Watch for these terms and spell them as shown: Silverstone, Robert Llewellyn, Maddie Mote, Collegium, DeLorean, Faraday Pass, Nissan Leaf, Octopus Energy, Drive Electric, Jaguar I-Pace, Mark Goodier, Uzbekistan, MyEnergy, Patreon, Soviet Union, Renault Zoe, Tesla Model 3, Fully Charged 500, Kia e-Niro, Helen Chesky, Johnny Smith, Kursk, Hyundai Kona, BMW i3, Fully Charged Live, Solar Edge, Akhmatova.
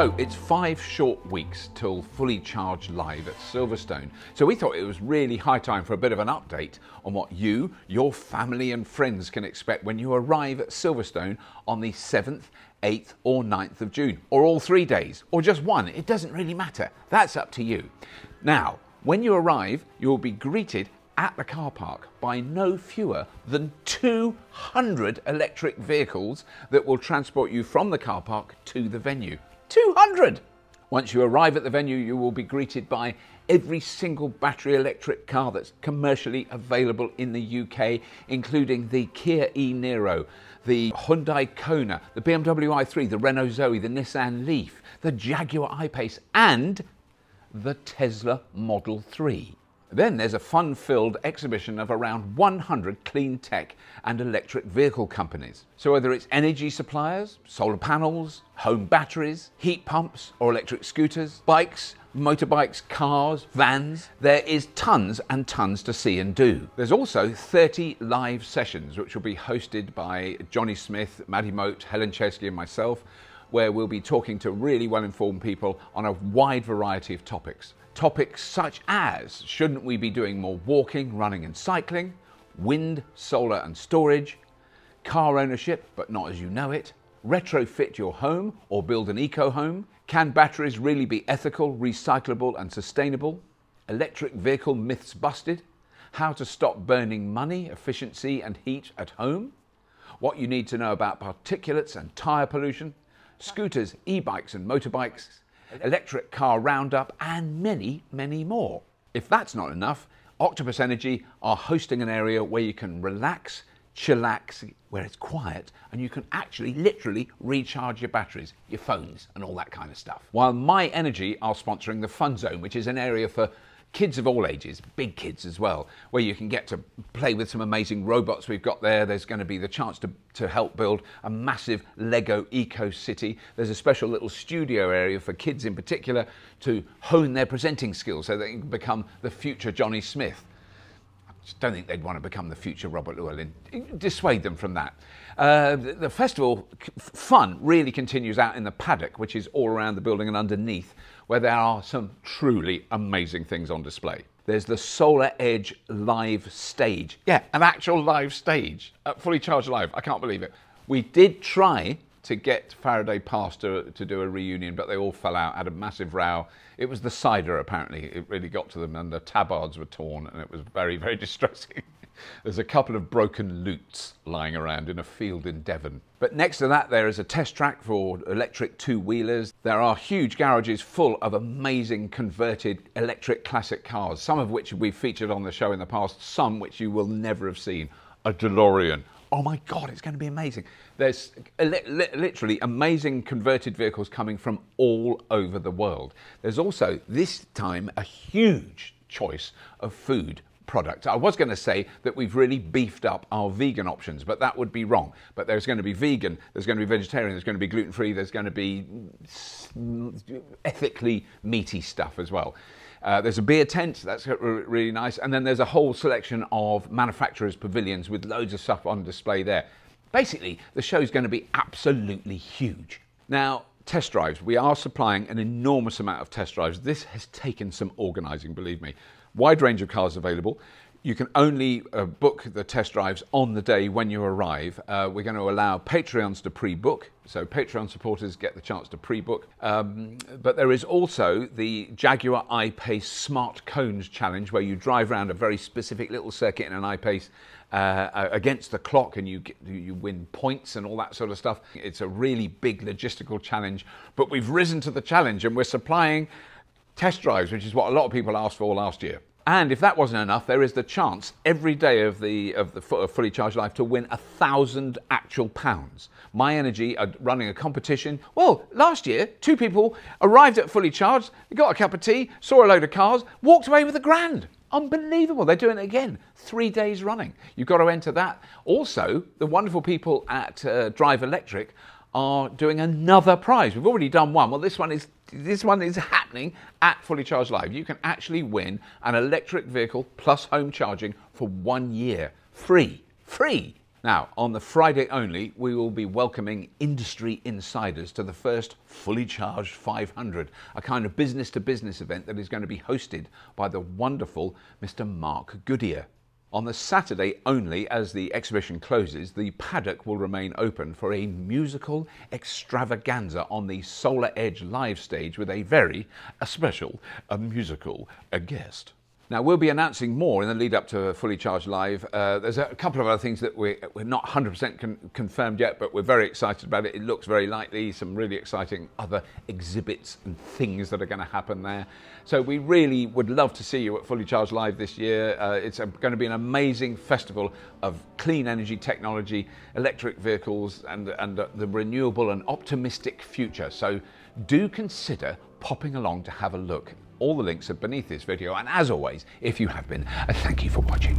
So it's 5 short weeks till Fully Charged Live at Silverstone, so we thought it was really high time for a bit of an update on what you, your family and friends can expect when you arrive at Silverstone on the 7th, 8th or 9th of June, or all 3 days, or just one, it doesn't really matter, that's up to you. Now, when you arrive, you'll be greeted at the car park by no fewer than 200 electric vehicles that will transport you from the car park to the venue. 200! Once you arrive at the venue, you will be greeted by every single battery electric car that's commercially available in the UK, including the Kia e-Niro, the Hyundai Kona, the BMW i3, the Renault Zoe, the Nissan Leaf, the Jaguar I-Pace and the Tesla Model 3. Then there's a fun-filled exhibition of around 100 clean tech and electric vehicle companies. So whether it's energy suppliers, solar panels, home batteries, heat pumps or electric scooters, bikes, motorbikes, cars, vans, there is tons and tons to see and do. There's also 30 live sessions which will be hosted by Johnny Smith, Maddie Mote, Helen Chesky and myself, where we'll be talking to really well-informed people on a wide variety of topics. Topics such as, shouldn't we be doing more walking, running and cycling, wind, solar and storage, car ownership but not as you know it, retrofit your home or build an eco-home, can batteries really be ethical, recyclable and sustainable, electric vehicle myths busted, how to stop burning money, efficiency and heat at home, what you need to know about particulates and tyre pollution, scooters, e-bikes and motorbikes, electric car roundup and many, many more. If that's not enough, Octopus Energy are hosting an area where you can relax, chillax, where it's quiet and you can actually literally recharge your batteries, your phones and all that kind of stuff. While MyEnergy are sponsoring the Fun Zone, which is an area for kids of all ages, big kids as well, where you can get to play with some amazing robots we've got there. There's going to be the chance to help build a massive Lego eco city. There's a special little studio area for kids in particular to hone their presenting skills so they can become the future Johnny Smith. I just don't think they'd want to become the future Robert Llewellyn. Dissuade them from that. The festival fun really continues out in the paddock, which is all around the building and underneath, where there are some truly amazing things on display. There's the Solar Edge live stage. Yeah, an actual live stage at Fully Charged Live. I can't believe it. We did try to get Faraday Pass to do a reunion, but they all fell out, had a massive row. It was the cider, apparently. It really got to them, and the tabards were torn, and it was very, very distressing. There's a couple of broken lutes lying around in a field in Devon. But next to that, there is a test track for electric two-wheelers. There are huge garages full of amazing converted electric classic cars, some of which we've featured on the show in the past, some which you will never have seen. A DeLorean. Oh my God, it's going to be amazing. There's literally amazing converted vehicles coming from all over the world. There's also, this time, a huge choice of food products. I was going to say that we've really beefed up our vegan options, but that would be wrong. But there's going to be vegan, there's going to be vegetarian, there's going to be gluten-free, there's going to be ethically meaty stuff as well. There's a beer tent, that's really nice. And then there's a whole selection of manufacturers' pavilions with loads of stuff on display there. Basically, the show's going to be absolutely huge. Now, test drives. We are supplying an enormous amount of test drives. This has taken some organising, believe me. Wide range of cars available. You can only book the test drives on the day when you arrive. We're going to allow Patreons to pre-book, so Patreon supporters get the chance to pre-book. But there is also the Jaguar I-Pace Smart Cones Challenge, where you drive around a very specific little circuit in an I-Pace against the clock and you win points and all that sort of stuff. It's a really big logistical challenge, but we've risen to the challenge and we're supplying test drives, which is what a lot of people asked for last year. And if that wasn't enough, there is the chance every day of Fully Charged Live to win £1,000 actual. MyEnergy are running a competition. Well, last year, 2 people arrived at Fully Charged, they got a cup of tea, saw a load of cars, walked away with £1,000. Unbelievable. They're doing it again, 3 days running. You've got to enter that. Also, the wonderful people at Drive Electric are doing another prize. We've already done one. Well, this one is happening at Fully Charged Live. You can actually win an electric vehicle plus home charging for 1 year. Free. Free. Now, on the Friday only, we will be welcoming industry insiders to the first Fully Charged 500, a kind of business-to-business event that is going to be hosted by the wonderful Mr. Mark Goodier. On the Saturday only, as the exhibition closes, the paddock will remain open for a musical extravaganza on the Solar Edge live stage with a very special musical guest. Now, we'll be announcing more in the lead up to Fully Charged Live. There's a couple of other things that we're not 100% confirmed yet, but we're very excited about it. It looks very likely. Some really exciting other exhibits and things that are going to happen there. So we really would love to see you at Fully Charged Live this year. It's going to be an amazing festival of clean energy technology, electric vehicles, and the renewable and optimistic future. So do consider popping along to have a look. All the links are beneath this video, and as always, if you have been, thank you for watching.